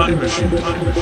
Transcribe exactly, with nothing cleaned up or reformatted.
Time machine. Time machine.